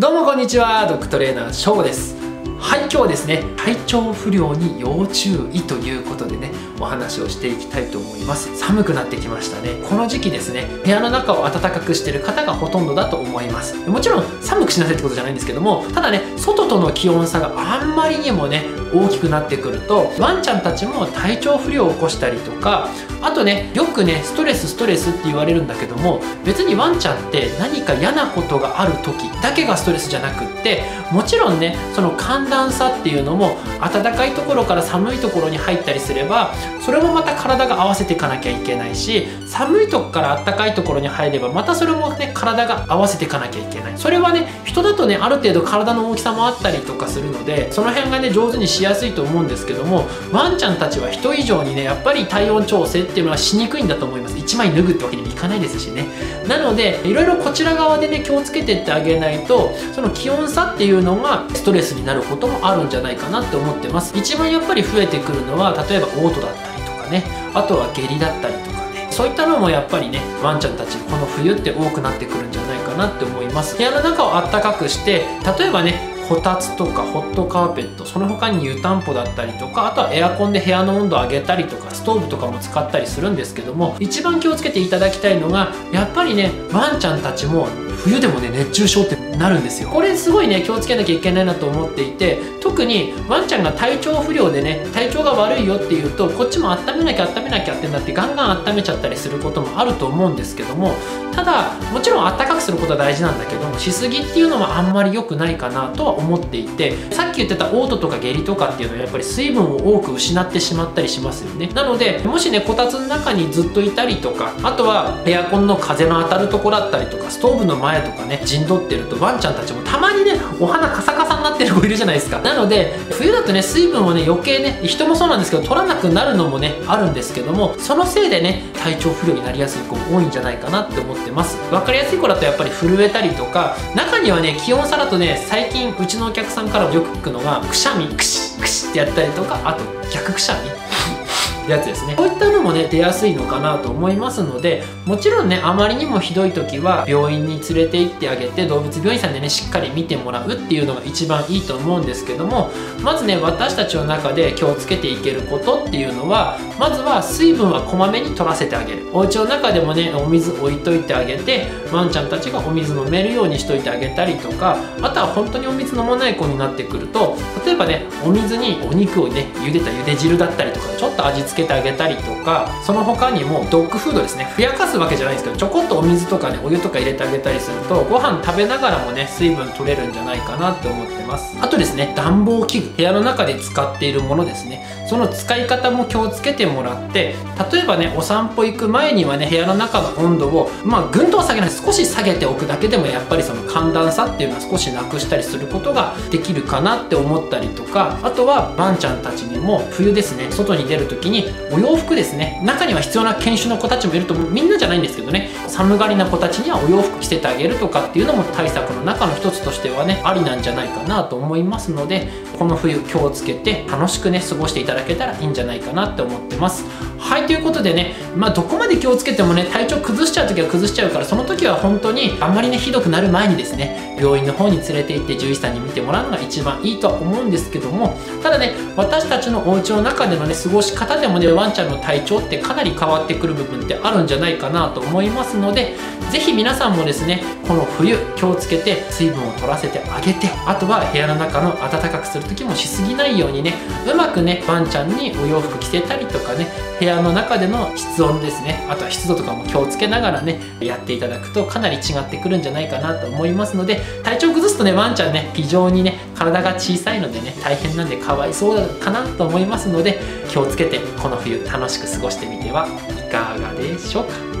どうもこんにちは、ドッグトレーナー翔です。はい、今日はですね、体調不良に要注意ということでね、お話をしていきたいと思います。寒くなってきましたね。この時期ですね、部屋の中を暖かくしてる方がほとんどだと思います。もちろん寒くしなさいってことじゃないんですけども、ただね、外との気温差があんまりにもね大きくなってくると、ワンちゃんたちも体調不良を起こしたりとか、あとね、よくねストレスって言われるんだけども、別にワンちゃんって何か嫌なことがある時だけがストレスじゃなくって、もちろんね、その寒暖差っていうのも、暖かいところから寒いところに入ったりすれば、それもまた体が合わせていかなきゃいけないし、寒いとこから暖かいところに入れば、またそれもね体が合わせていかなきゃいけない。それはね、人だとね、ある程度体の大きさもあったりとかするので、その辺がね上手にしやすいと思うんですけども、ワンちゃんたちは人以上にね、やっぱり体温調整っていうのはしにくいんだと思います。1枚脱ぐってわけにもいかないですしね。なので、いろいろこちら側でね気をつけてってあげないと、その気温差っていうのがストレスになることもあるんじゃないかなって思ってます。一番やっぱり増えてくるのは、例えば嘔吐だったりとかね、あとは下痢だったりとかね、そういったのもやっぱりね、ワンちゃんたちこの冬って多くなってくるんじゃないかなって思います。部屋の中をあったかくして、例えばね、こたつとかホットカーペット、その他に湯たんぽだったりとか、あとはエアコンで部屋の温度を上げたりとか、ストーブとかも使ったりするんですけども、一番気をつけていただきたいのが、やっぱりね、ワンちゃんたちも冬でもね熱中症ってなるんですよ。これすごいね気をつけなきゃいけないなと思っていて、特にワンちゃんが体調不良でね、体調が悪いよっていうと、こっちも温めなきゃってなって、ガンガン温めちゃったりすることもあると思うんですけども、ただもちろん暖かくすることは大事なんだけども、しすぎっていうのはあんまり良くないかなとは思っていて、さっき言ってた嘔吐とか下痢とかっていうのは、やっぱり水分を多く失ってしまったりしますよね。なので、もしねこたつの中にずっといたりとか、あとはエアコンの風の当たるところだったりとか、ストーブの前とかね陣取ってると、ワンちゃんたちもたまにねお鼻カサカサになってる子いるじゃないですか。なので冬だとね、水分をね余計ね、人もそうなんですけど取らなくなるのもねあるんですけども、そのせいでね体調不良になりやすい子も多いんじゃないかなって思ってます。分かりやすい子だとやっぱり震えたりとか、中にはね気温差だとね、最近うちのお客さんからよく聞くのが、くしゃみクシックシッってやったりとか、あと逆くしゃみやつですね。こういったのもね出やすいのかなと思いますので、もちろんねあまりにもひどい時は病院に連れて行ってあげて、動物病院さんでねしっかり見てもらうっていうのが一番いいと思うんですけども、まずね私たちの中で気をつけていけることっていうのは、まずは水分はこまめに取らせてあげる。お家の中でもねお水置いといてあげて、ワンちゃんたちがお水飲めるようにしといてあげたりとか、あとは本当にお水飲まない子になってくると、例えばねお水にお肉をね茹でた茹で汁だったりとか、ちょっと味付けてあげたりとか、その他にもドッグフードですね、ふやかすわけじゃないんですけど、ちょこっとお水とかねお湯とか入れてあげたりすると、ご飯食べながらもね水分取れるんじゃないかなって思ってます。あとですね、暖房器具、部屋の中で使っているものですね、その使い方も気をつけてもらって、例えばねお散歩行く前にはね部屋の中の温度をぐんとは下げない、少し下げておくだけでも、やっぱりその寒暖差っていうのは少しなくしたりすることができるかなって思ったりとか、あとはワンちゃんたちにも冬ですね、外に出る時にお洋服ですね、中には必要な犬種の子たちもいると思う、みんなじゃないんですけどね、寒がりな子たちにはお洋服着せてあげるとかっていうのも対策の中の一つとしてはねありなんじゃないかなと思いますので、この冬気をつけて楽しくね過ごしていただけたらいいんじゃないかなって思ってます。はい、ということでね、どこまで気をつけてもね体調崩しちゃう時は崩しちゃうから、その時は本当にあんまりねひどくなる前にですね、病院の方に連れて行って獣医さんに見てもらうのが一番いいとは思うんですけども、ただね私たちのお家の中でのね過ごし方でもね、ワンちゃんの体調ってかなり変わってくる部分ってあるんじゃないかなと思いますので、是非皆さんもですねこの冬気をつけて水分を取らせてあげて、あとは部屋の中の暖かくする時もしすぎないようにね、うまくねワンちゃんにお洋服着せたりとかね、部屋の中での室温ですね、あとは湿度とかも気をつけながらねやっていただくと、かなり違ってくるんじゃないかなと思いますので、体調崩すとねワンちゃんね非常にね体が小さいのでね大変なんでかわいそうかなと思いますので、気をつけてこの冬楽しく過ごしてみてはいかがでしょうか。